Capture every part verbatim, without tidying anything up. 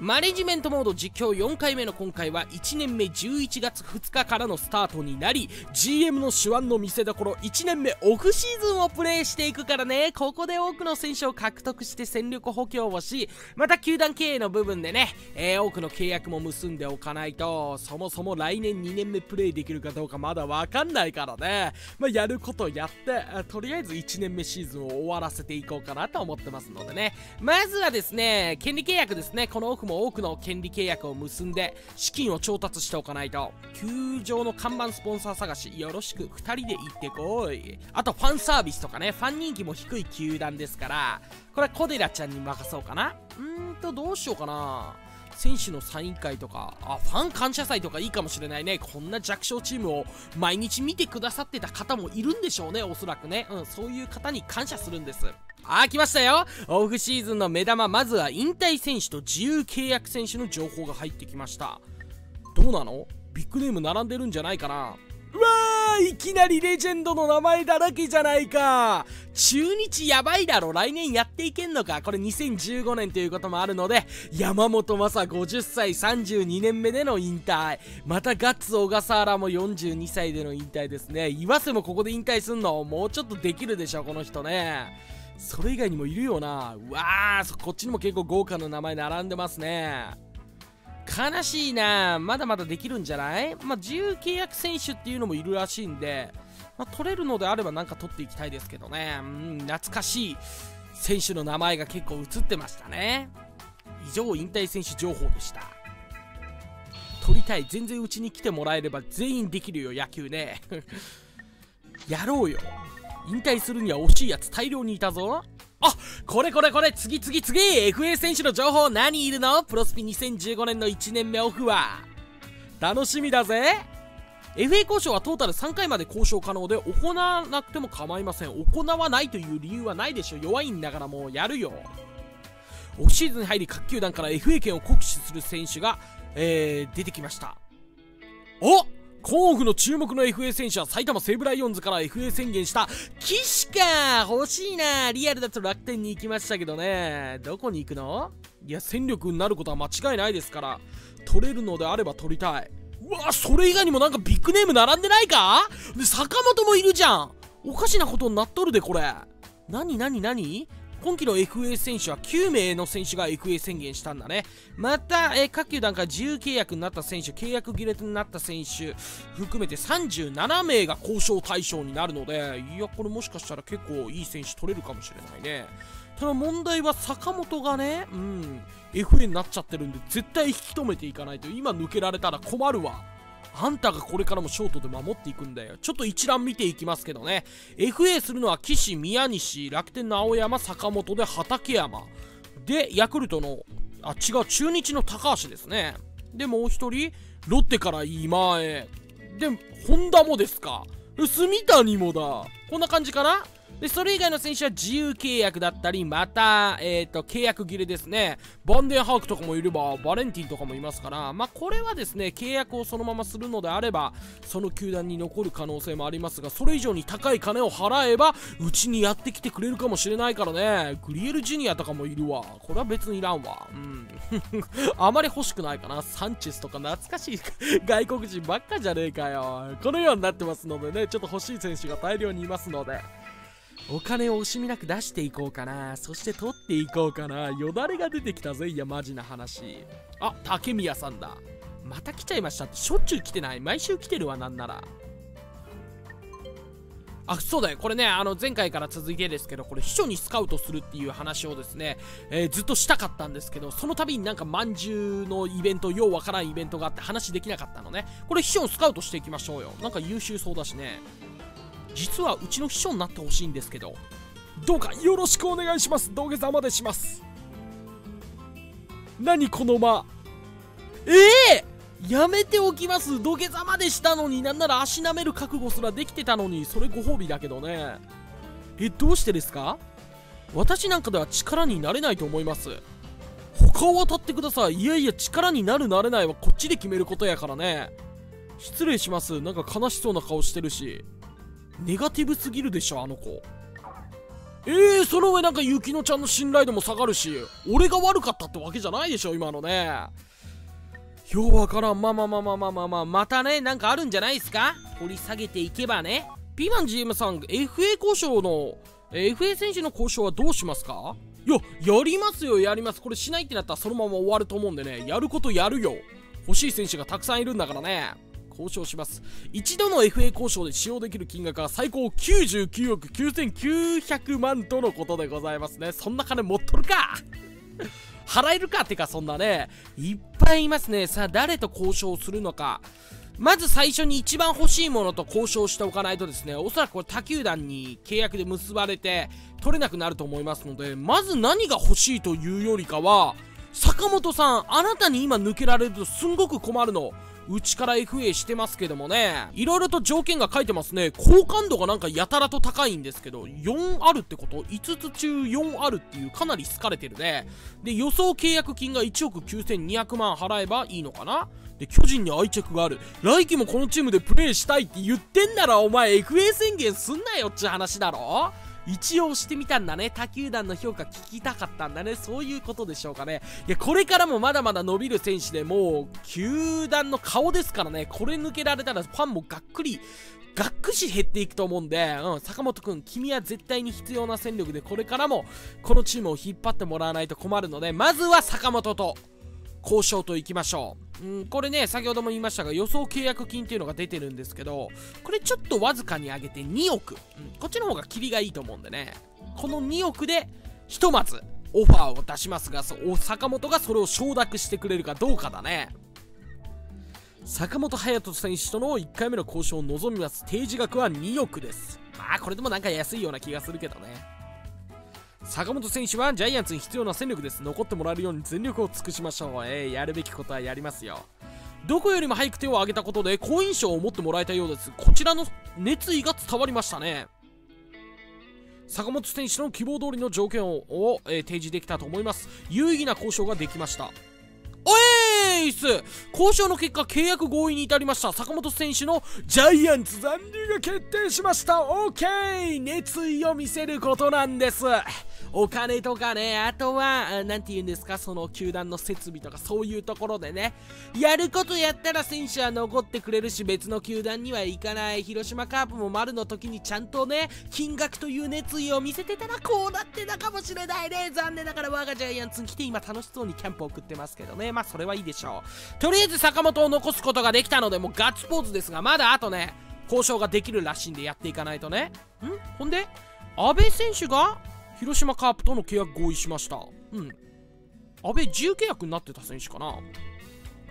マネジメントモード実況よんかいめの今回はいちねんめじゅういちがつふつかからのスタートになり、 ジーエム の手腕の見せどころいちねんめオフシーズンをプレイしていくからね。ここで多くの選手を獲得して戦力補強をし、また球団経営の部分でね、えー、多くの契約も結んでおかないと、そもそも来年にねんめプレイできるかどうかまだわかんないからね。まあ、やることやってとりあえずいちねんめシーズンを終わらせていこうかなと思ってますのでね。まずはですね、権利契約ですね。このオフも多くの権利契約を結んで資金を調達しておかないと。球場の看板スポンサー探しよろしく、ふたりで行ってこい。あとファンサービスとかね、ファン人気も低い球団ですから、これは小寺ちゃんに任そうかな。うーんとどうしようかな。選手のサイン会とか、あ、ファン感謝祭とかいいかもしれないね。こんな弱小チームを毎日見てくださってた方もいるんでしょうね、おそらくね。うん、そういう方に感謝するんです。あー、来ましたよ。オフシーズンの目玉、まずは引退選手と自由契約選手の情報が入ってきました。どうなの、ビッグネーム並んでるんじゃないかな。うわー、いきなりレジェンドの名前だらけじゃないか。中日やばいだろ、来年やっていけんのか。これにせんじゅうごねんということもあるので、山本昌ごじゅっさいさんじゅうにねんめでの引退。またガッツ小笠原もよんじゅうにさいでの引退ですね。岩瀬もここで引退すんの、もうちょっとできるでしょこの人ね。それ以外にもいるよな。うわー、こっちにも結構豪華な名前並んでますね。悲しいな。まだまだできるんじゃない。まあ、自由契約選手っていうのもいるらしいんで、まあ、取れるのであればなんか取っていきたいですけどね。うん、懐かしい選手の名前が結構映ってましたね。以上、引退選手情報でした。取りたい。全然うちに来てもらえれば全員できるよ、野球ね。やろうよ。引退するには惜しいやつ大量にいたぞ。あ、これこれこれ、次次次 エフエー 選手の情報、何いるの。プロスピにせんじゅうごねんのいちねんめオフは楽しみだぜ。 エフエー 交渉はトータルさんかいまで交渉可能で、行わなくても構いません。行わないという理由はないでしょ、弱いんだから。もうやるよ。オフシーズンに入り各球団から エフエー 権を酷使する選手が、えー、出てきました。お、今オフの注目の エフエー 選手は埼玉西武ライオンズから エフエー 宣言した岸か。欲しいな。リアルだと楽天に行きましたけどね。どこに行くの。いや、戦力になることは間違いないですから、取れるのであれば取りたい。うわ、それ以外にもなんかビッグネーム並んでないか。で、坂本もいるじゃん。おかしなことになっとるでこれ。何何何、今季の エフエー 選手はきゅうめいの選手が エフエー 宣言したんだね。また、えー、各球団から自由契約になった選手、契約切れになった選手含めてさんじゅうななめいが交渉対象になるので、いや、これもしかしたら結構いい選手取れるかもしれないね。ただ問題は坂本がね、うん、エフエー になっちゃってるんで、絶対引き止めていかないと。今抜けられたら困るわ。あんたがこれからもショートで守っていくんだよ。ちょっと一覧見ていきますけどね。エフエー するのは岸、宮西、楽天の青山、坂本で畠山。で、ヤクルトの、あ、違う、中日の高橋ですね。で、もう一人、ロッテから今江。で、本田もですか。住谷もだ。こんな感じかな。で、それ以外の選手は自由契約だったり、また、えっと、契約切れですね。バンデンハークとかもいれば、バレンティンとかもいますから、まあ、これはですね、契約をそのままするのであれば、その球団に残る可能性もありますが、それ以上に高い金を払えば、うちにやってきてくれるかもしれないからね。グリエルジュニアとかもいるわ。これは別にいらんわ。うん。あまり欲しくないかな。サンチェスとか懐かしい外国人ばっかじゃねえかよ。このようになってますのでね、ちょっと欲しい選手が大量にいますので。お金を惜しみなく出していこうかな。そして取っていこうかな。よだれが出てきたぜ。いや、マジな話。あ、竹宮さんだ。また来ちゃいましたって。しょっちゅう来てない。毎週来てるわ、なんなら。あ、そうだよ。これね、あの、前回から続いてですけど、これ、秘書にスカウトするっていう話をですね、えー、ずっとしたかったんですけど、その度になんか、まんじゅうのイベント、ようわからんイベントがあって話できなかったのね。これ、秘書をスカウトしていきましょうよ。なんか優秀そうだしね。実はうちの秘書になってほしいんですけど、どうかよろしくお願いします。土下座までします。何この間。ええー、やめておきます。土下座までしたのに、なんなら足なめる覚悟すらできてたのに、それご褒美だけどね。え、どうしてですか。私なんかでは力になれないと思います。他を当たってください。いやいや、力になるなれないはこっちで決めることやからね。失礼します。なんか悲しそうな顔してるし、ネガティブすぎるでしょ、あの子。えー、その上なんかユキノちゃんの信頼度も下がるし、俺が悪かったってわけじゃないでしょ今のね。ようわからん。まあまあまあまあまあまあまあ、またねなんかあるんじゃないですか、掘り下げていけばね。ピーマン ジーエム さん、 エフエー 交渉の エフエー 選手の交渉はどうしますか。いや、やりますよ、やります。これしないってなったらそのまま終わると思うんでね、やることやるよ。欲しい選手がたくさんいるんだからね、交渉します。一度の エフエー 交渉で使用できる金額は最高きゅうじゅうきゅうおくきゅうせんきゅうひゃくまんとのことでございますね。そんな金持っとるか払えるかってか、そんなねいっぱいいますね。さあ誰と交渉するのか、まず最初に一番欲しいものと交渉しておかないとですね、おそらくこれ他球団に契約で結ばれて取れなくなると思いますので、まず何が欲しいというよりかは、坂本さん、あなたに今抜けられるとすんごく困るの。うちから エフエー してますけどもね、いろいろと条件が書いてますね。好感度がなんかやたらと高いんですけど、よんあるってこと ?いつつ中よんあるっていう、かなり好かれてるね。で、予想契約金がいちおくきゅうせんにひゃくまん払えばいいのかな。で、巨人に愛着がある。来季もこのチームでプレーしたいって言ってんなら、お前 エフエー 宣言すんなよっちゅう話だろ。一応してみたんだね。他球団の評価聞きたかったんだね。そういうことでしょうかね。いや、これからもまだまだ伸びる選手で、もう球団の顔ですからね。これ抜けられたらファンもがっくりがっくし減っていくと思うんで、うん、坂本くん、君は絶対に必要な戦力で、これからもこのチームを引っ張ってもらわないと困るので、まずは坂本と交渉といきましょう。うん、これね、先ほども言いましたが、予想契約金っていうのが出てるんですけど、これちょっとわずかに上げてにおく、うん、こっちの方がキリがいいと思うんでね、このにおくでひとまずオファーを出しますが、坂本がそれを承諾してくれるかどうかだね。坂本勇人選手とのいっかいめの交渉を望みます。提示額はにおくです。まあこれでもなんか安いような気がするけどね。坂本選手はジャイアンツに必要な戦力です。残ってもらえるように全力を尽くしましょう。えー、やるべきことはやりますよ。どこよりも早く手を挙げたことで好印象を持ってもらえたようです。こちらの熱意が伝わりましたね。坂本選手の希望通りの条件を、を、えー、提示できたと思います。有意義な交渉ができました。おいーす、交渉の結果契約合意に至りました。坂本選手のジャイアンツ残留が決定しました。オーケー、熱意を見せることなんです。お金とかね、あとは、なんて言うんですか、その球団の設備とかそういうところでね、やることやったら選手は残ってくれるし、別の球団には行かない。広島カープも丸の時にちゃんとね、金額という熱意を見せてたらこうなってたかもしれないね。残念ながら我がジャイアンツに来て今楽しそうにキャンプを送ってますけどね。まあそれはいいでしょう。とりあえず坂本を残すことができたので、もうガッツポーズですが、まだあとね、交渉ができるらしいんでやっていかないとね。んほんで、阿部選手が広島カープとの契約合意しました。うん。阿部自由契約になってた選手かな。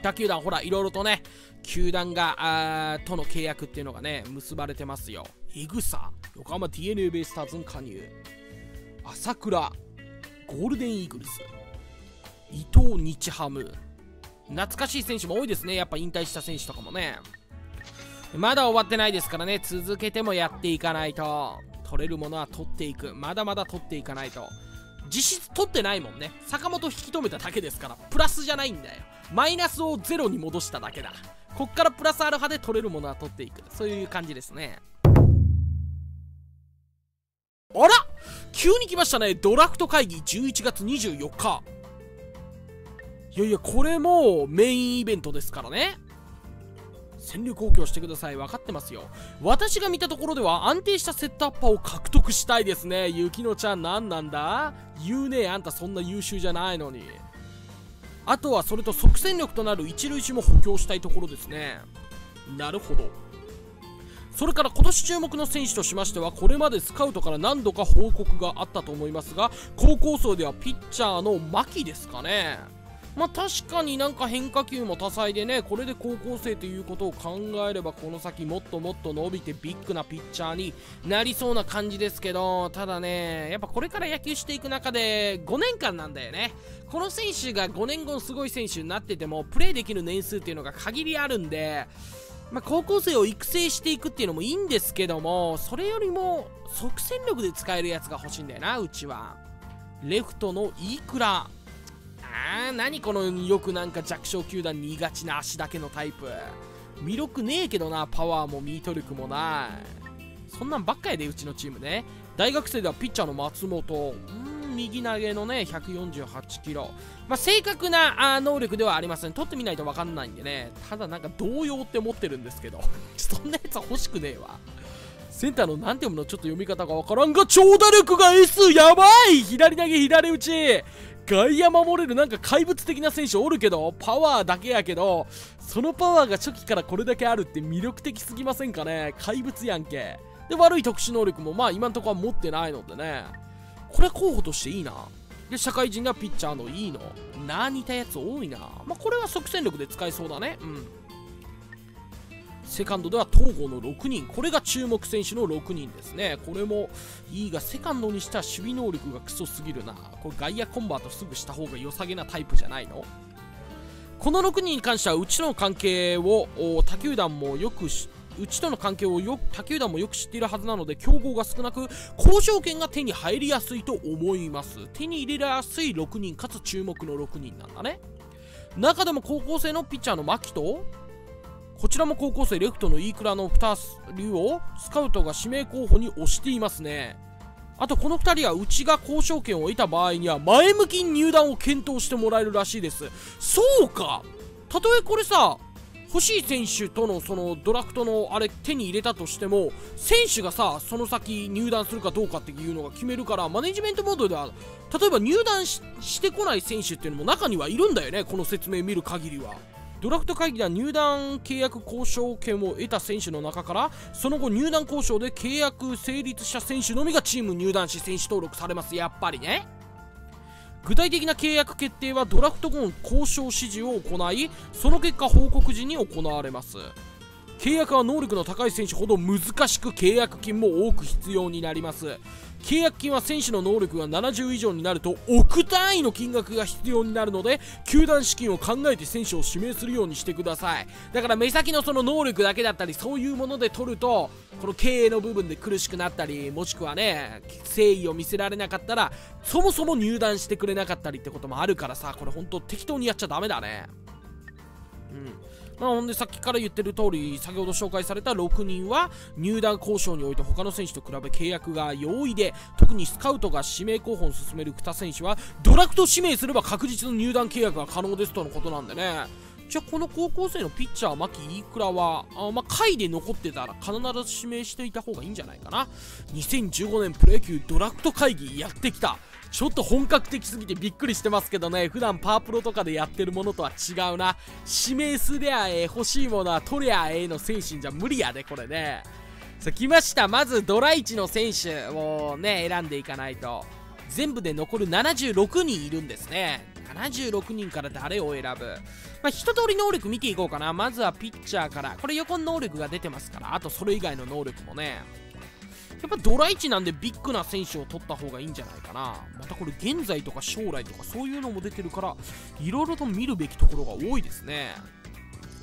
他球団ほらいろいろとね、球団があとの契約っていうのがね結ばれてますよ。エグサ、横浜 ディーエヌエー ベイスターズに加入。朝倉、ゴールデンイーグルス、伊藤日ハム。懐かしい選手も多いですね。やっぱ引退した選手とかもね。まだ終わってないですからね、続けてもやっていかないと。取れるものは取っていく。まだまだ取っていかないと。実質取ってないもんね。坂本引き止めただけですから、プラスじゃないんだよ。マイナスをゼロに戻しただけだ。こっからプラスアルファで取れるものは取っていく、そういう感じですね。あら、急に来ましたね。ドラフト会議じゅういちがつにじゅうよっか。いやいや、これもメインイベントですからね。戦力補強してください。分かってますよ。私が見たところでは安定したセットアッパーを獲得したいですね。ゆきのちゃん、何なんだ言うねえ。あんたそんな優秀じゃないのに。あとはそれと即戦力となる一塁手も補強したいところですね。なるほど。それから今年注目の選手としましては、これまでスカウトから何度か報告があったと思いますが、高校層ではピッチャーの牧ですかね。まあ確かになんか変化球も多彩でね、これで高校生ということを考えれば、この先もっともっと伸びてビッグなピッチャーになりそうな感じですけど、ただね、やっぱこれから野球していく中でごねんかんなんだよね。この選手がごねんごのすごい選手になってても、プレーできる年数っていうのが限りあるんで、まあ高校生を育成していくっていうのもいいんですけども、それよりも即戦力で使えるやつが欲しいんだよな、うちは。レフトの飯倉。あー、何このよくなんか弱小球団に言いがちな足だけのタイプ。魅力ねえけどな、パワーもミート力もない。そんなんばっかやで、うちのチームね。大学生ではピッチャーの松本、うん、右投げのねひゃくよんじゅうはちキロ、まあ、正確なあ能力ではありません、取ってみないと分かんないんでね。ただなんか動揺って思ってるんですけどそんなやつは欲しくねえわ。センターのなんて読むの、ちょっと読み方が分からんが、長打力が S、 やばい。左投げ左打ち、外野守れるなんか怪物的な選手おるけど、パワーだけやけど、そのパワーが初期からこれだけあるって魅力的すぎませんかね。怪物やんけ。で、悪い特殊能力もまあ今んとこは持ってないのでね、これは候補としていいな。で、社会人がピッチャーのいいのな、似たやつ多いな。まあこれは即戦力で使えそうだね。うん、セカンドでは東郷のろくにん、これが注目選手のろくにんですね。これもいいが、セカンドにした守備能力がクソすぎるな。これ外野コンバートすぐした方が良さげなタイプじゃないの。このろくにんに関してはうちの関係を他球団もよく知ってうちとの関係をよく他球団もよく知っているはずなので、競合が少なく交渉権が手に入りやすいと思います。手に入れやすいろくにんかつ注目のろくにんなんだね。中でも高校生のピッチャーの牧と、こちらも高校生レフトの飯倉のふたりをスカウトが指名候補に推していますね。あとこのふたりはうちが交渉権を得た場合には前向きに入団を検討してもらえるらしいです。そうか、たとえこれさ欲しい選手とのそのドラフトのあれ手に入れたとしても、選手がさその先入団するかどうかっていうのが決めるから、マネジメントモードでは例えば入団 し, してこない選手っていうのも中にはいるんだよね。この説明見る限りはドラフト会議では入団契約交渉権を得た選手の中から、その後入団交渉で契約成立した選手のみがチーム入団し選手登録されます。やっぱりね。具体的な契約決定はドラフト後の交渉指示を行い、その結果報告時に行われます。契約は能力の高い選手ほど難しく、契約金も多く必要になります。契約金は選手の能力がななじゅう以上になると億単位の金額が必要になるので、球団資金を考えて選手を指名するようにしてください。だから目先のその能力だけだったりそういうもので取ると、この経営の部分で苦しくなったり、もしくはね誠意を見せられなかったらそもそも入団してくれなかったりってこともあるからさ、これ本当適当にやっちゃダメだね。うん、まあ、ほんでさっきから言ってる通り、先ほど紹介されたろくにんは入団交渉において他の選手と比べ契約が容易で、特にスカウトが指名候補を進めるに選手はドラフト指名すれば確実の入団契約が可能ですとのことなんでね。じゃあこの高校生のピッチャー牧飯倉はあ、まあ、下位で残ってたら必ず指名していた方がいいんじゃないかな。にせんじゅうごねんプロ野球ドラフト会議やってきた。ちょっと本格的すぎてびっくりしてますけどね。普段パワープロとかでやってるものとは違うな。指名すりゃええ、欲しいものは取りゃええの精神じゃ無理やで、これね。さあ来ました。まずドラいちの選手をね選んでいかないと。全部で残るななじゅうろくにんいるんですね。ななじゅうろくにんから誰を選ぶ、まあ、一通り能力見ていこうかな。まずはピッチャーから。これ横の能力が出てますから、あとそれ以外の能力もね。やっぱドラいちなんでビッグな選手を取った方がいいんじゃないかな。またこれ現在とか将来とかそういうのも出てるから、いろいろと見るべきところが多いですね。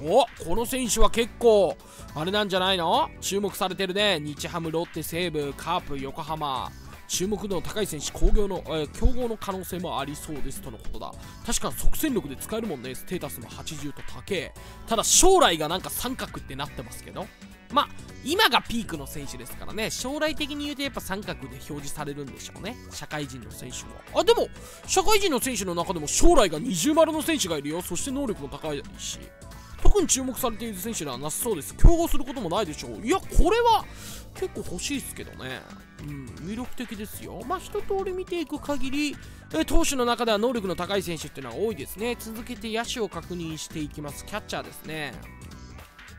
お、この選手は結構あれなんじゃないの、注目されてるね。日ハム、ロッテ、西武、カープ、横浜。注目度の高い選手、工業の、えー、競合の可能性もありそうですとのことだ。確か即戦力で使えるもんね。ステータスもはちじゅうと高え。ただ将来がなんか三角ってなってますけど、まあ今がピークの選手ですからね。将来的に言うとやっぱ三角で表示されるんでしょうね、社会人の選手も。あ、でも社会人の選手の中でも将来が二重丸の選手がいるよ。そして能力も高いし、特に注目されている選手ではなさそうです。競合することもないでしょう。いや、これは結構欲しいですけどね。うん、魅力的ですよ。まあ一通り見ていく限り、投手の中では能力の高い選手っていうのは多いですね。続けて野手を確認していきます。キャッチャーですね。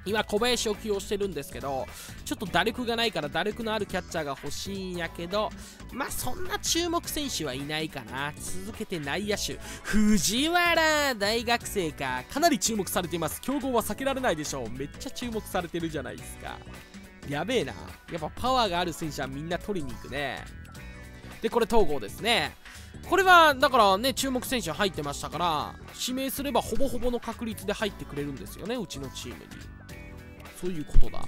今小林を起用してるんですけど、ちょっと打力がないから打力のあるキャッチャーが欲しいんやけど、まあそんな注目選手はいないかな。続けて内野手、藤原大学生か、かなり注目されています。競合は避けられないでしょう。めっちゃ注目されてるじゃないですか。やべえな。やっぱパワーがある選手はみんな取りに行くね。で、これ東郷ですね。これはだからね、注目選手入ってましたから、指名すればほぼほぼの確率で入ってくれるんですよね、うちのチームに。そういうことだ。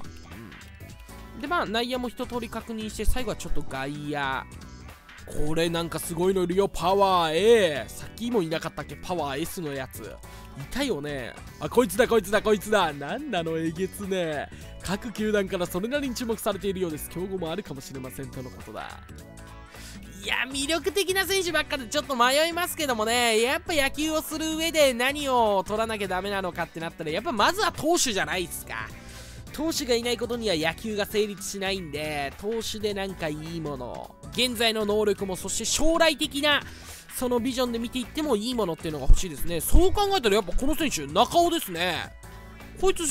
うん、で、まあ内野も一通り確認して、最後はちょっと外野。これなんかすごいのいるよ。パワー A、 さっきもいなかったっけ、パワー S のやつ。いたよね。あ、こいつだこいつだこいつだ。なんなの、えげつね。各球団からそれなりに注目されているようです。競合もあるかもしれませんとのことだ。いや、魅力的な選手ばっかでちょっと迷いますけどもね、やっぱ野球をする上で何を取らなきゃダメなのかってなったら、やっぱまずは投手じゃないですか。投手がいないことには野球が成立しないんで、投手でなんかいいもの、現在の能力も、そして将来的なそのビジョンで見ていってもいいものっていうのが欲しいですね。そう考えたらやっぱこの選手、中尾ですね。こいつ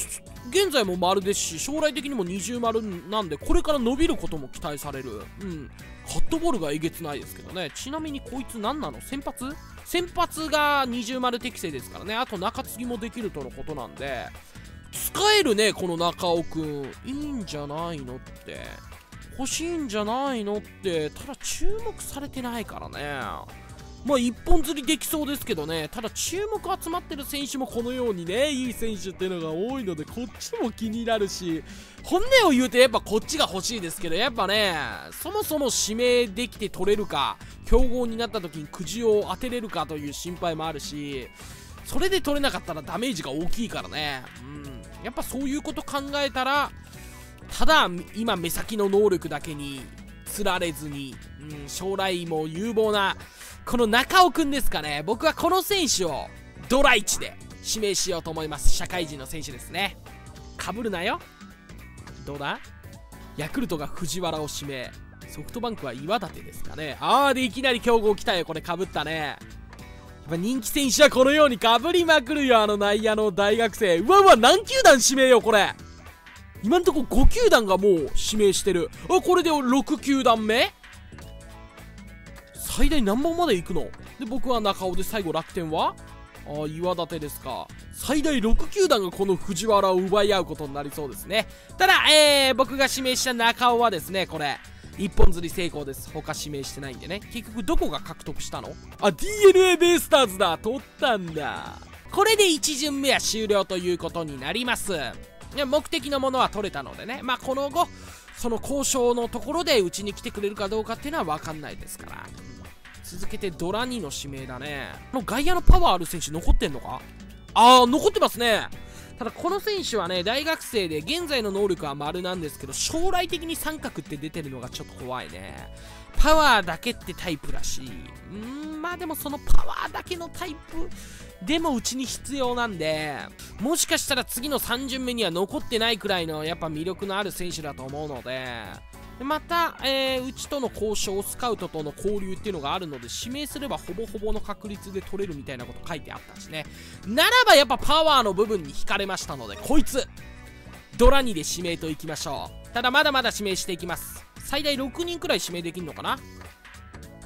現在も丸ですし、将来的にも二重丸なんで、これから伸びることも期待される。うん。カットボールがえげつないですけどね。ちなみにこいつ何なの？先発？先発が二重丸適正ですからね。あと中継ぎもできるとのことなんで、使えるね、この中尾くん。いいんじゃないのって。欲しいんじゃないのって。ただ注目されてないからね。まあ一本釣りできそうですけどね、ただ注目集まってる選手もこのようにね、いい選手っていうのが多いので、こっちも気になるし、本音を言うとやっぱこっちが欲しいですけど、やっぱね、そもそも指名できて取れるか、競合になった時にくじを当てれるかという心配もあるし、それで取れなかったらダメージが大きいからね、うん、やっぱそういうこと考えたら、ただ今目先の能力だけに釣られずに、うん、将来も有望なこの中尾くんですかね。僕はこの選手をドラいちで指名しようと思います。社会人の選手ですね。かぶるなよ。どうだ、ヤクルトが藤原を指名、ソフトバンクは岩立ですかね。あーでいきなり競合来たよ。これかぶったね。やっぱ人気選手はこのようにかぶりまくるよ。あの内野の大学生、うわうわ、何球団指名よこれ。今んとこご球団がもう指名してる。あ、これでろく球団目、最大何番まで行くの？で、僕は中尾で、最後楽天はああ、岩立ですか。最大ろく球団がこの藤原を奪い合うことになりそうですね。ただ、えー、僕が指名した中尾はですね、これ、一本釣り成功です。他指名してないんでね。結局、どこが獲得したの？あ、ディーエヌエー ベイスターズだ。取ったんだ。これでいち巡目は終了ということになります。目的のものは取れたのでね、まあ、この後、その交渉のところでうちに来てくれるかどうかっていうのは分かんないですから。続けてドラにの指名だね。この外野のパワーある選手残ってんのか。あー、残ってますね。ただこの選手はね、大学生で現在の能力は丸なんですけど、将来的に三角って出てるのがちょっと怖いね。パワーだけってタイプだし、うーん、まあでもそのパワーだけのタイプでもうちに必要なんで、もしかしたら次のさん巡目には残ってないくらいのやっぱ魅力のある選手だと思うので、また、えー、うちとの交渉、スカウトとの交流っていうのがあるので、指名すればほぼほぼの確率で取れるみたいなこと書いてあったしね。ならばやっぱパワーの部分に惹かれましたので、こいつドラにで指名といきましょう。ただまだまだ指名していきます。最大ろく人くらい指名できるのかな。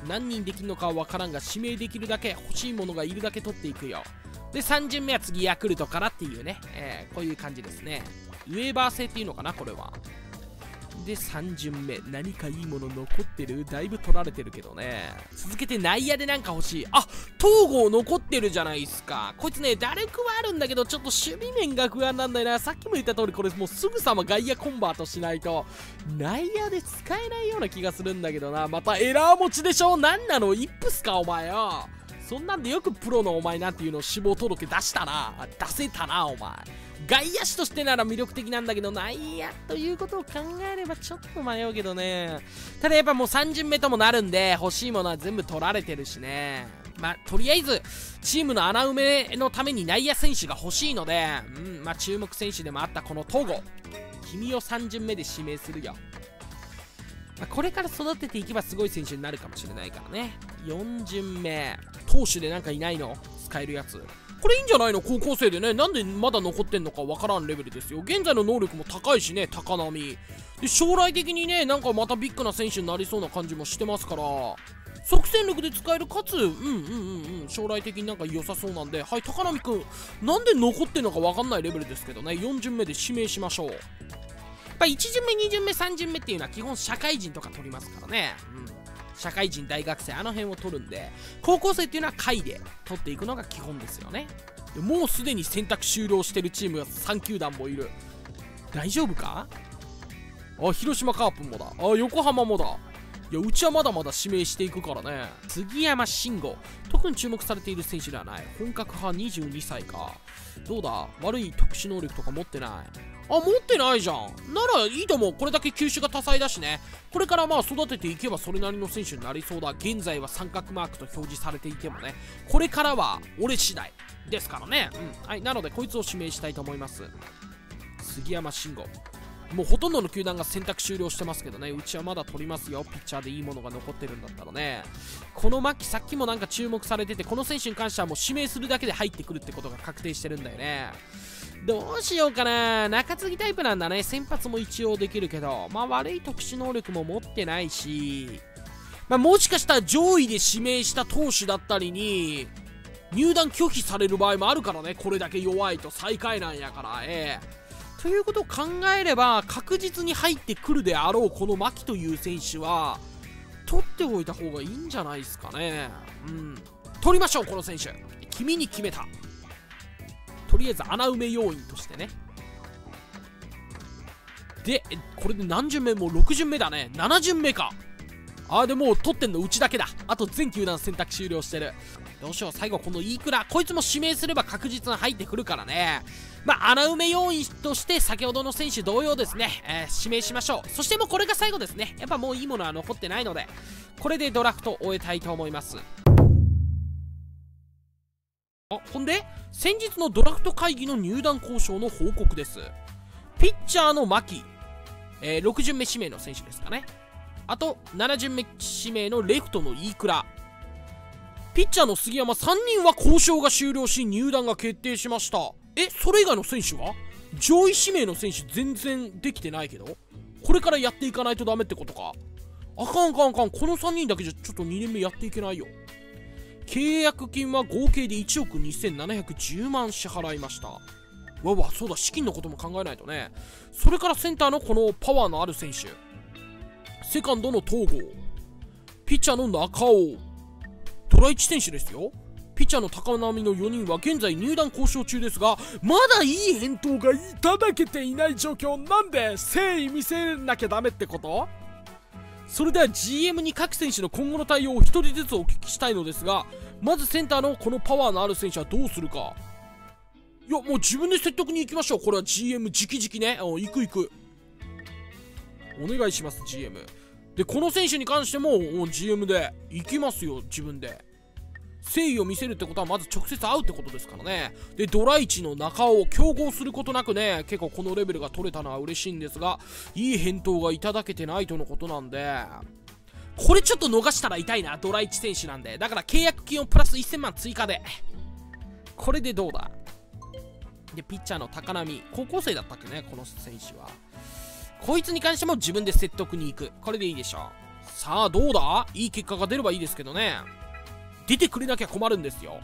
何人できるのかは分からんが、指名できるだけ欲しいものがいるだけ取っていくよ。でさん巡目は次ヤクルトからっていうね、えー、こういう感じですね。ウェーバー制っていうのかな、これは。でさん巡目、何かいいもの残ってる？だいぶ取られてるけどね。続けて内野でなんか欲しい。あ、東郷残ってるじゃないですか。こいつね、打力はあるんだけど、ちょっと守備面が不安なんだよな。さっきも言った通り、これもうすぐさま外野コンバートしないと内野で使えないような気がするんだけどな。またエラー持ちでしょ。なんなの、イップスかお前よ。そんなんでよくプロのお前なんていうのを死亡届出したな。出せたなお前。外野手としてなら魅力的なんだけど、内野ということを考えればちょっと迷うけどね。ただやっぱもうさん巡目ともなるんで、欲しいものは全部取られてるしね。まあとりあえずチームの穴埋めのために内野選手が欲しいので、うん、まあ注目選手でもあったこの東郷、君をさん巡目で指名するよ。これから育てていけばすごい選手になるかもしれないからね。よん巡目、投手でなんかいないの？使えるやつ。これいいんじゃないの？高校生でね、なんでまだ残ってんのかわからんレベルですよ。現在の能力も高いしね、高波で将来的にね、なんかまたビッグな選手になりそうな感じもしてますから、即戦力で使える、かつうんうんうんうん将来的になんか良さそうなんで、はい、高波くんなんで残ってんのかわかんないレベルですけどね。よん巡目で指名しましょう。やっぱいち巡目、に巡目、さん巡目っていうのは基本社会人とか取りますからね、うん、社会人、大学生、あの辺を取るんで、高校生っていうのは下位で取っていくのが基本ですよね。でもうすでに選択終了してるチームがさん球団もいる。大丈夫か？あ、広島カープもだ。あ、横浜もだ。いや、うちはまだまだ指名していくからね。杉山慎吾、特に注目されている選手ではない。本格派にじゅうにさいか。どうだ、悪い特殊能力とか持ってない？あ、持ってないじゃん。ならいいと思う。これだけ球種が多彩だしね。これからまあ育てていけばそれなりの選手になりそうだ。現在は三角マークと表示されていてもね、これからは俺次第ですからね。うん。はい、なのでこいつを指名したいと思います。杉山慎吾。もうほとんどの球団が選択終了してますけどね、うちはまだ取りますよ。ピッチャーでいいものが残ってるんだったらね。この牧、さっきもなんか注目されてて、この選手に関してはもう指名するだけで入ってくるってことが確定してるんだよね。どうしようかな。中継ぎタイプなんだね。先発も一応できるけど、まあ悪い特殊能力も持ってないし、まあもしかしたら上位で指名した投手だったりに入団拒否される場合もあるからね。これだけ弱いと最下位なんやから、ええということを考えれば、確実に入ってくるであろうこの牧という選手は取っておいた方がいいんじゃないですかね。うん。取りましょう、この選手。君に決めた。とりあえず穴埋め要員としてね。で、これで何巡目？もうろく巡目だね。なな巡目か。あー、でもう取ってんのうちだけだ。あと全球団選択終了してる。どうしよう、最後この飯倉。こいつも指名すれば確実に入ってくるからね。まあ、穴埋め要員として先ほどの選手同様ですね、えー、指名しましょう。そしてもうこれが最後ですね。やっぱもういいものは残ってないので、これでドラフトを終えたいと思います。あ、ほんで先日のドラフト会議の入団交渉の報告です。ピッチャーの牧、えー、ろく巡目指名の選手ですかね。あとなな巡目指名のレフトの飯倉、ピッチャーの杉山、さんにんは交渉が終了し入団が決定しました。え、それ以外の選手は？上位指名の選手全然できてないけど、これからやっていかないとダメってことか。あかんあかんあかん、このさんにんだけじゃちょっとにねん目やっていけないよ。契約金は合計でいちおくにせんななひゃくじゅうまん支払いました。わわ、そうだ、資金のことも考えないとね。それからセンターのこのパワーのある選手、セカンドの東郷、ピッチャーの中尾、ドラいち選手ですよ。ピッチャーの高波のよにんは現在入団交渉中ですが、まだいい返答がいただけていない状況なんで、誠意見せなきゃダメってこと？それでは ジーエム に各選手の今後の対応をひとりずつお聞きしたいのですが、まずセンターのこのパワーのある選手はどうするか。いや、もう自分で説得に行きましょう。これは ジーエム 直々ね。うん、行く行く。お願いします、ジーエム。で、この選手に関しても ジーエム で行きますよ、自分で。誠意を見せるってことはまず直接会うってことですからね。で、ドラいちの中尾、競合することなくね、結構このレベルが取れたのは嬉しいんですが、いい返答がいただけてないとのことなんで、これちょっと逃したら痛いな、ドラいち選手なんで。だから契約金をプラスいっせんまん追加で。これでどうだ。で、ピッチャーの高波、高校生だったっけね、この選手は。こいつに関しても自分で説得に行く。これでいいでしょう。さあ、どうだ？いい結果が出ればいいですけどね。出てくれなきゃ困るんですよ。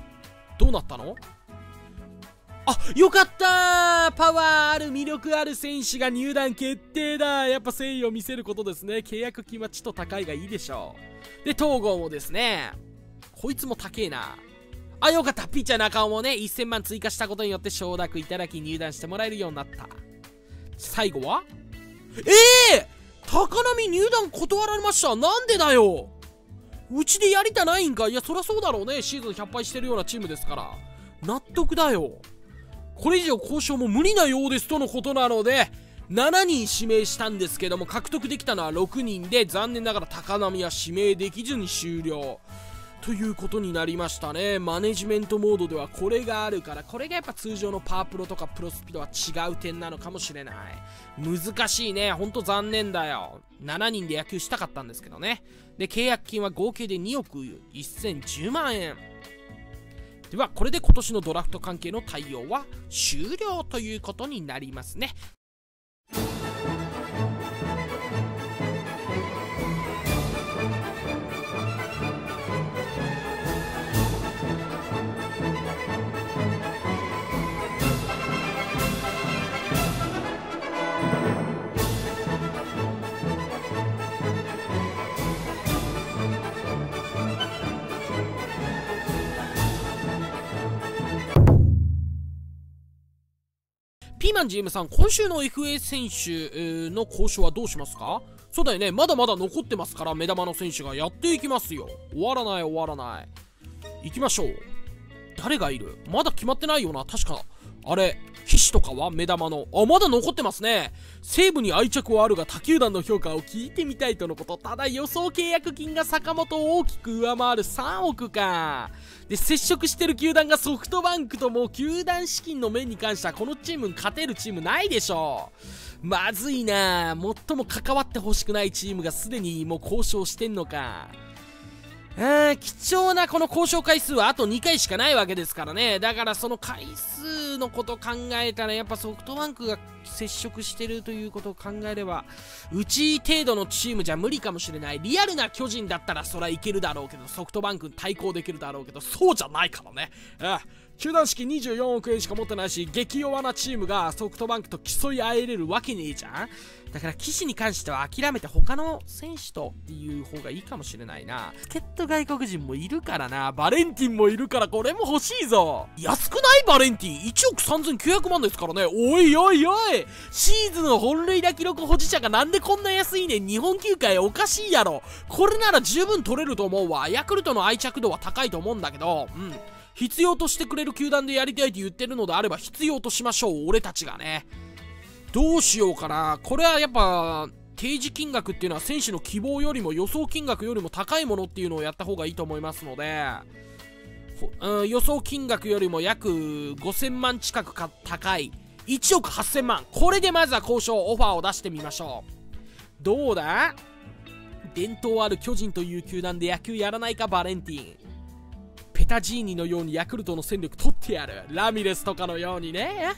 どうなったの？あ、よかったー！パワーある魅力ある選手が入団決定だ。やっぱ誠意を見せることですね。契約金はちょっと高いがいいでしょう。で、東郷もですね。こいつも高えな。あ、よかった。ピッチャー中尾もね、いっせんまん追加したことによって承諾いただき入団してもらえるようになった。最後は？ええー、高波入団断られました。なんでだよ。うちでやりたないんか。いや、そりゃそうだろうね。シーズンひゃっぱいしてるようなチームですから。納得だよ。これ以上交渉も無理なようですとのことなので、ななにん指名したんですけども、獲得できたのはろくにんで、残念ながら高波は指名できずに終了ということになりましたね。マネジメントモードではこれがあるから、これがやっぱ通常のパワープロとかプロスピとは違う点なのかもしれない。難しいね。ほんと残念だよ。ななにんで野球したかったんですけどね。で、契約金は合計でにおくせんじゅうまんえん。ではこれで今年のドラフト関係の対応は終了ということになりますね。ピーマン ジーエム さん、今週の エフエー 選手の交渉はどうしますか？そうだよね、まだまだ残ってますから目玉の選手がやっていきますよ。終わらない終わらない、行きましょう。誰がいる？まだ決まってないよな、確か。あれ、岸とかは目玉の。あ、まだ残ってますね。西武に愛着はあるが他球団の評価を聞いてみたいとのこと。ただ予想契約金が坂本を大きく上回るさんおくか。で、接触してる球団がソフトバンクと、もう球団資金の面に関してはこのチームに勝てるチームないでしょう。まずいな。最も関わってほしくないチームがすでにもう交渉してんのか。うん、貴重なこの交渉回数はあとにかいしかないわけですからね。だからその回数のこと考えたら、やっぱソフトバンクが接触してるということを考えれば、うち程度のチームじゃ無理かもしれない。リアルな巨人だったらそらいけるだろうけど、ソフトバンクに対抗できるだろうけど、そうじゃないからね。ああ、球団資金にじゅうよんおくえんしか持ってないし、激弱なチームがソフトバンクと競い合えれるわけねえじゃん。だから岸に関しては諦めて他の選手とっていう方がいいかもしれないな。助っ人外国人もいるからな。バレンティンもいるから、これも欲しいぞ。安くない？バレンティンいちおくさんぜんきゅうひゃくまんですからね。おいおいおい、シーズンの本塁打記録保持者がなんでこんな安いねん。日本球界おかしいやろ。これなら十分取れると思うわ。ヤクルトの愛着度は高いと思うんだけど、うん。必要としてくれる球団でやりたいって言ってるのであれば必要としましょう、俺たちがね。どうしようかな。これはやっぱ提示金額っていうのは選手の希望よりも予想金額よりも高いものっていうのをやった方がいいと思いますので、うん、予想金額よりも約ごせんまん近くか高いいちおくはっせんまん、これでまずは交渉オファーを出してみましょう。どうだ？伝統ある巨人という球団で野球やらないか、バレンティン。ペタジーニのようにヤクルトの戦力取ってやる。ラミレスとかのようにね。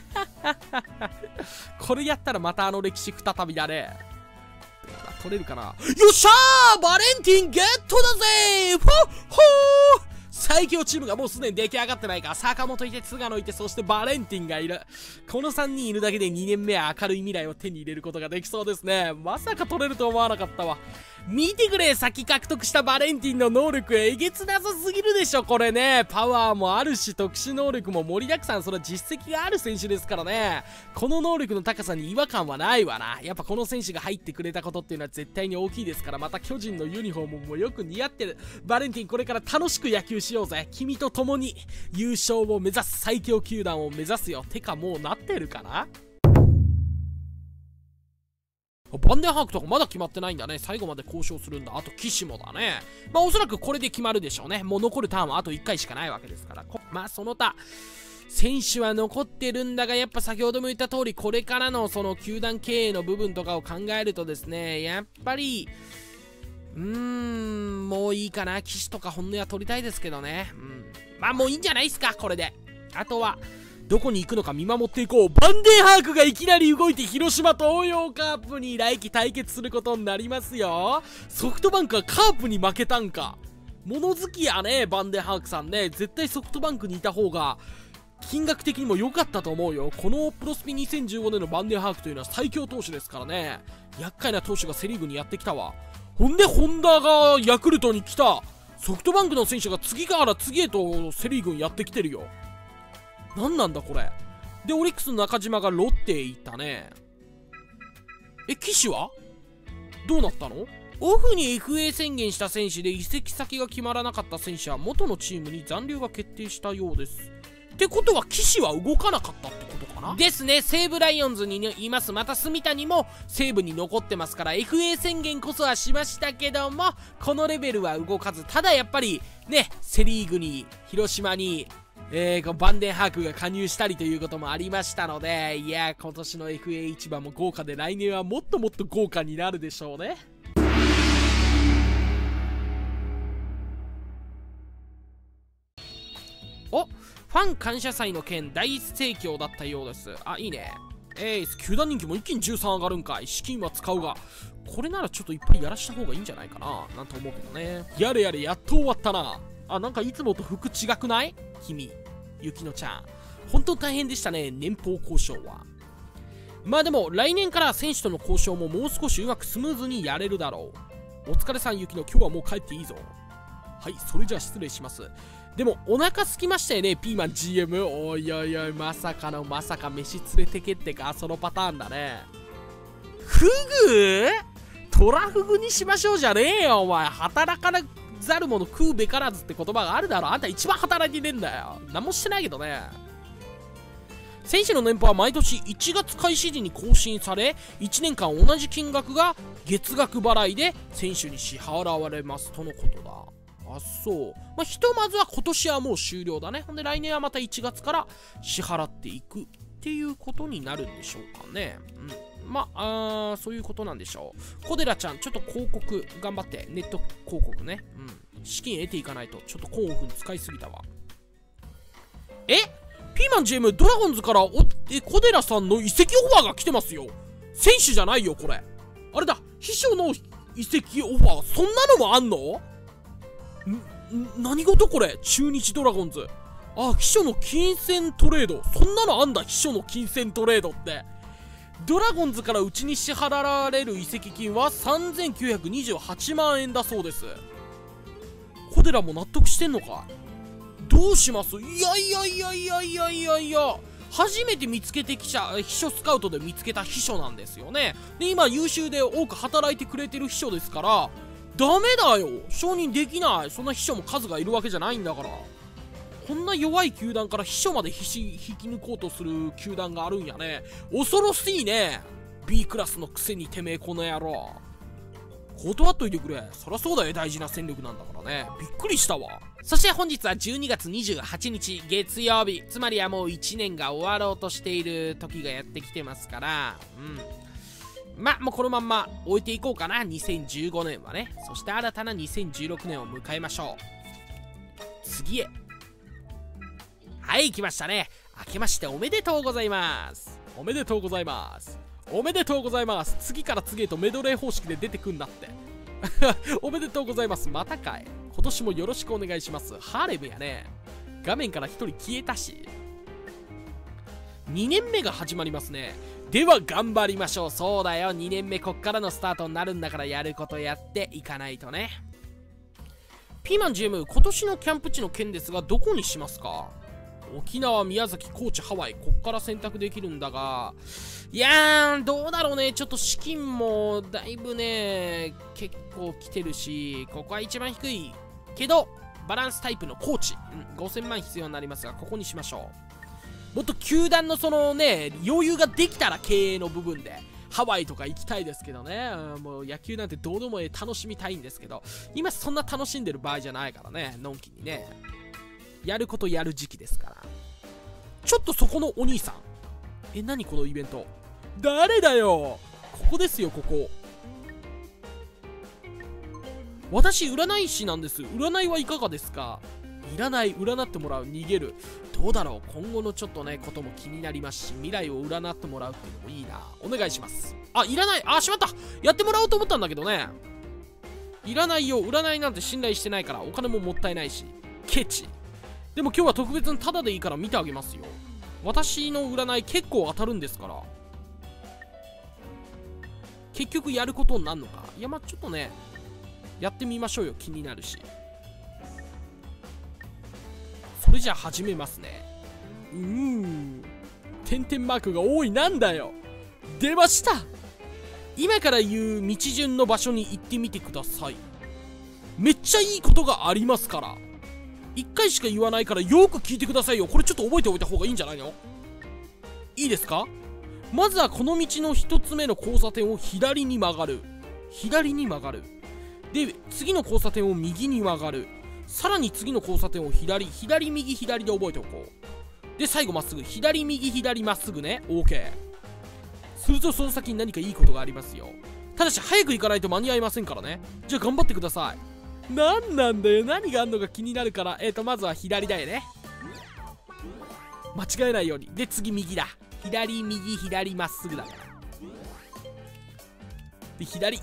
これやったらまたあの歴史再びだね。取れるかな。よっしゃー、バレンティンゲットだぜ。ほっほー、最強チームがもうすでに出来上がってないか。坂本いて、菅野いて、そしてバレンティンがいる。このさんにんいるだけでにねんめは明るい未来を手に入れることができそうですね。まさか取れると思わなかったわ。見てくれ、先獲得したバレンティンの能力、えげつなさすぎるでしょこれね。パワーもあるし特殊能力も盛りだくさん、それは実績がある選手ですからね。この能力の高さに違和感はないわな。やっぱこの選手が入ってくれたことっていうのは絶対に大きいですから、また巨人のユニフォームもよく似合ってる。バレンティン、これから楽しく野球ししようぜ。君と共に優勝を目指す最強球団を目指すよ。てかもうなってるかな。バンデンハークとかまだ決まってないんだね。最後まで交渉するんだ。あと岸もだね。まあおそらくこれで決まるでしょうね。もう残るターンはあといっかいしかないわけですから。まあその他選手は残ってるんだが、やっぱ先ほども言った通り、これからのその球団経営の部分とかを考えるとですね、やっぱりうーん、もういいかな。岸とか本音は取りたいですけどね。うん、まあもういいんじゃないですか、これで。あとは、どこに行くのか見守っていこう。バンデンハークがいきなり動いて広島東洋カープに来季対決することになりますよ。ソフトバンクはカープに負けたんか。物好きやね、バンデンハークさんね。絶対ソフトバンクにいた方が、金額的にも良かったと思うよ。このプロスピにせんじゅうごねんのバンデンハークというのは最強投手ですからね。厄介な投手がセリーグにやってきたわ。ほんで、ホンダがヤクルトに来た。ソフトバンクの選手が次から次へとセリーグにやってきてるよ。なんなんだこれ。で、オリックスの中島がロッテへ行ったね。え、岸はどうなったの？オフに エフエー 宣言した選手で移籍先が決まらなかった選手は元のチームに残留が決定したようです。ってことは岸は動かなかったってことかなですね。西武ライオンズに、ね、います。また住谷も西武に残ってますから、 エフエー 宣言こそはしましたけども、このレベルは動かず、ただやっぱりね、セリーグに広島に、えー、このバンデンハークが加入したりということもありましたので、いやー、今年の エフエー 市場も豪華で、来年はもっともっと豪華になるでしょうね。お、ファン感謝祭の件大盛況だったようです。あ、いいね。えー、球団人気も一気にじゅうさん上がるんかい。資金は使うが、これならちょっといっぱいやらした方がいいんじゃないかななんて思うけどね。やれやれ、やっと終わったなあ。なんかいつもと服違くない？君、ゆきのちゃん、本当大変でしたね、年俸交渉は。まあでも来年から選手との交渉ももう少しうまくスムーズにやれるだろう。お疲れさんゆきの、今日はもう帰っていいぞ。はい、それじゃあ失礼します。でもお腹空きましたよね、ピーマン ジーエム。 おいおいおい、まさかのまさか飯連れてけってか、そのパターンだね。フグ？トラフグにしましょうじゃねえよ、お前。働かなざる者食うべからずって言葉があるだろ。あんた一番働いてねえんだよ。何もしてないけどね。選手の年俸は毎年いちがつ開始時に更新され、いちねんかん同じ金額が月額払いで選手に支払われますとのことだ。あ、そう。まあ、ひとまずは今年はもう終了だね。ほんで来年はまたいちがつから支払っていくっていうことになるんでしょうかね。うん。まあ、あそういうことなんでしょう。小寺ちゃん、ちょっと広告頑張って。ネット広告ね。うん。資金得ていかないと。ちょっとコーンオフに使いすぎたわ。えピーマン ジーエム、ドラゴンズからおえ小寺さんの移籍オファーが来てますよ。選手じゃないよ、これ。あれだ、秘書の移籍オファー、そんなのもあんの？ん何事これ。中日ドラゴンズ。あ、秘書の金銭トレード。そんなのあんだ、秘書の金銭トレードって。ドラゴンズからうちに支払われる移籍金はさんぜんきゅうひゃくにじゅうはちまんえんだそうです。小寺も納得してんのか。どうします？いやいやいやいやいやいやいや。初めて見つけてきた、秘書スカウトで見つけた秘書なんですよね。で、今優秀で多く働いてくれてる秘書ですから、ダメだよ、承認できない。そんな秘書も数がいるわけじゃないんだから。こんな弱い球団から秘書までひし引き抜こうとする球団があるんやね。恐ろしいね。 B クラスのくせにてめえこの野郎。断っといてくれ。そりゃそうだよ、大事な戦力なんだからね。びっくりしたわ。そして本日はじゅうにがつにじゅうはちにち月曜日。つまりはもういちねんが終わろうとしている時がやってきてますから、うんま、もうこのまんま置いていこうかな、にせんじゅうごねんはね。そして新たなにせんじゅうろくねんを迎えましょう。次へ。はい、来ましたね。明けましておめでとうございます。おめでとうございます。おめでとうございます。次から次へとメドレー方式で出てくんだって。おめでとうございます。またかい。今年もよろしくお願いします。ハーレムやね。画面からひとり消えたし。にねんめが始まりますね。では頑張りましょう。そうだよ、にねんめこっからのスタートになるんだから、やることやっていかないとね。ピーマン ジーエム、 今年のキャンプ地の件ですが、どこにしますか？沖縄、宮崎、高知、ハワイ、こっから選択できるんだが、いやー、どうだろうね。ちょっと資金もだいぶね、結構来てるし、ここは一番低いけどバランスタイプの高知、うん、ごせんまん必要になりますが、ここにしましょう。もっと球団のそのね、余裕ができたら経営の部分で、ハワイとか行きたいですけどね。もう野球なんてどうでもええ、楽しみたいんですけど、今そんな楽しんでる場合じゃないからね、のんきにね。やることやる時期ですから。ちょっとそこのお兄さん。え、何このイベント。誰だよ。ここですよ、ここ。私、占い師なんです。占いはいかがですか？いらない、占ってもらう、逃げる。どうだろう、今後のちょっとね、ことも気になりますし、未来を占ってもらうっていうのもいいな。お願いします。あ、いらない。あ、しまった。やってもらおうと思ったんだけどね。いらないよ。占いなんて信頼してないから、お金ももったいないし。ケチ。でも今日は特別にタダでいいから見てあげますよ。私の占い結構当たるんですから。結局やることになるのか。いや、まあちょっとね、やってみましょうよ。気になるし。それじゃあ始めますね。うーん、点々マークが多い。なんだよ。出ました。今から言う道順の場所に行ってみてください。めっちゃいいことがありますから。いっかいしか言わないからよく聞いてくださいよ。これちょっと覚えておいた方がいいんじゃないの？いいですか？まずはこの道のひとつめの交差点を左に曲がる。左に曲がる。で、次の交差点を右に曲がる。さらに次の交差点を左、左、右、左で覚えておこう。で、最後まっすぐ。左、右、左、まっすぐね。OK。するとその先に何かいいことがありますよ。ただし、早く行かないと間に合いませんからね。じゃあ、頑張ってください。なんなんだよ。何があんのか気になるから。えーと、まずは左だよね。間違えないように。で、次、右だ。左、右、左、まっすぐだから。で、左。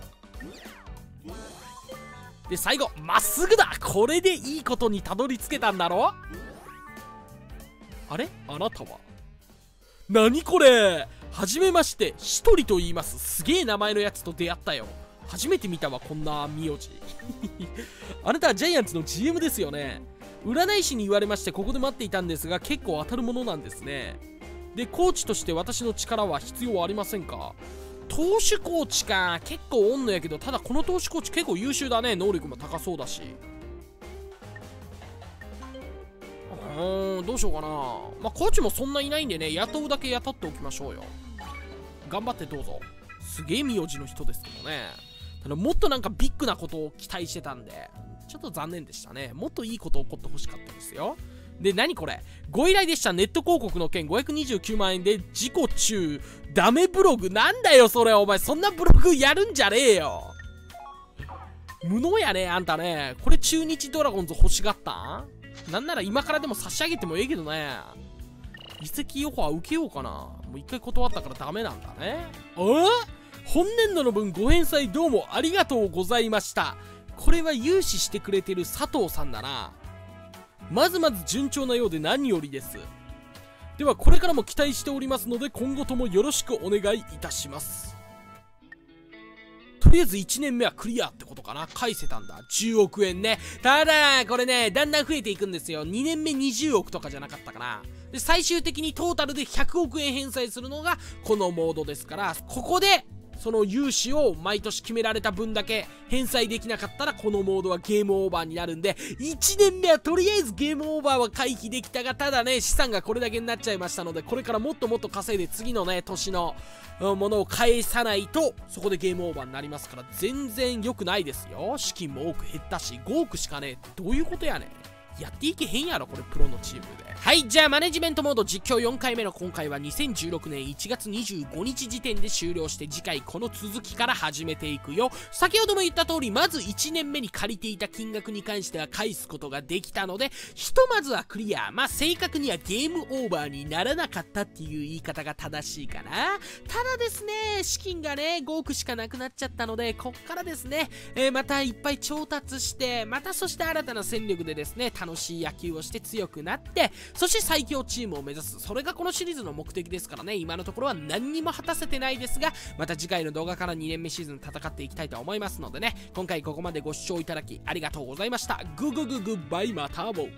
で、最後まっすぐだ。これでいいことにたどり着けたんだろう。あれ、あなたは何これ。はじめまして、シトリと言います。すげえ名前のやつと出会ったよ。初めて見たわ、こんな名字。あなたはジャイアンツの ジーエム ですよね。占い師に言われまして、ここで待っていたんですが、結構当たるものなんですね。で、コーチとして私の力は必要ありませんか？投手コーチか。結構おんのやけど、ただこの投手コーチ結構優秀だね。能力も高そうだし。うーん、どうしようかな。まあコーチもそんないないんでね、雇うだけ雇っておきましょうよ。頑張ってどうぞ。すげえ名字の人ですけどね。ただもっとなんかビッグなことを期待してたんで、ちょっと残念でしたね。もっといいこと起こってほしかったですよ。で、何これ？ご依頼でした。ネット広告の件ごひゃくにじゅうきゅうまんえんで事故中。ダメブログなんだよ、それ。お前、そんなブログやるんじゃねえよ。無能やね、あんたね。これ中日ドラゴンズ欲しがったん？なんなら今からでも差し上げてもええけどね。移籍オファー受けようかな。もう一回断ったからダメなんだね。え？本年度の分ご返済どうもありがとうございました。これは融資してくれてる佐藤さんだな。まずまず順調なようで何よりです。ではこれからも期待しておりますので今後ともよろしくお願いいたします。とりあえずいちねんめはクリアってことかな。返せたんだ。じゅうおくえんね。ただ、これね、だんだん増えていくんですよ。にねんめにじゅうおくとかじゃなかったかな。で、最終的にトータルでひゃくおくえん返済するのがこのモードですから、ここで、その融資を毎年決められた分だけ返済できなかったらこのモードはゲームオーバーになるんで、いちねんめはとりあえずゲームオーバーは回避できたが、ただね、資産がこれだけになっちゃいましたので、これからもっともっと稼いで次のね、年のものを返さないと、そこでゲームオーバーになりますから、全然良くないですよ。資金も多く減ったし、ごおくしかねえ。どういうことやねん。やっていけへんやろ、これプロのチームで。はい、じゃあマネジメントモード実況よんかいめの今回はにせんじゅうろくねんいちがつにじゅうごにち時点で終了して、次回この続きから始めていくよ。先ほども言った通り、まずいちねんめに借りていた金額に関しては返すことができたので、ひとまずはクリア。まあ正確にはゲームオーバーにならなかったっていう言い方が正しいかな。ただですね、資金がねごおくしかなくなっちゃったので、こっからですね、えー、またいっぱい調達して、またそして新たな戦力でですね、楽しい野球をして強くなって、そして最強チームを目指す、それがこのシリーズの目的ですからね。今のところは何にも果たせてないですが、また次回の動画からにねんめシーズン戦っていきたいと思いますのでね。今回ここまでご視聴いただきありがとうございました。ググググバイ、またも。